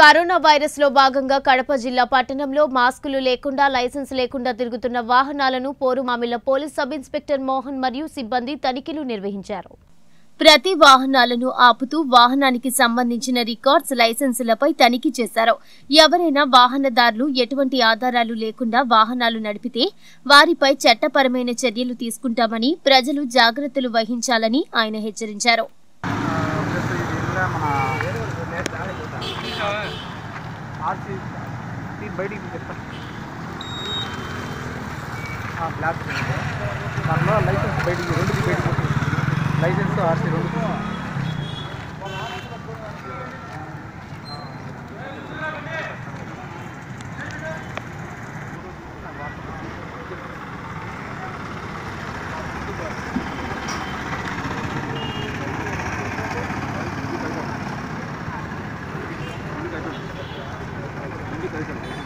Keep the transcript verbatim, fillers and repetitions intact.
Corona virus లో భాగంగా కడప జిల్లా పట్టణంలో మాస్కులు లేకుండా లైసెన్స్ లేకుండా తిరుగుతున్న వాహనాలను Porumamilla police sub inspector Mohan మరియు సిబ్బంది తనిఖీలు నిర్వహించారు. ప్రతి వాహనాలను ఆపుతూ వాహనానికి సంబంధించిన రికార్డ్స్ లైసెన్సులపై తనిఖీ చేశారు. ఎవరైనా వాహనదారులు ఎటువంటి ఆధారాలు లేకుండా వాహనాలు నడిపితే వారిపై చట్టపరమైన చర్యలు తీసుకుంటామని ప్రజలు జాగ్రత్తలు వహించాలని ఆయన హెచ్చరించారు. లైసెన్స్ ఆర్సీ రెండు Thank you.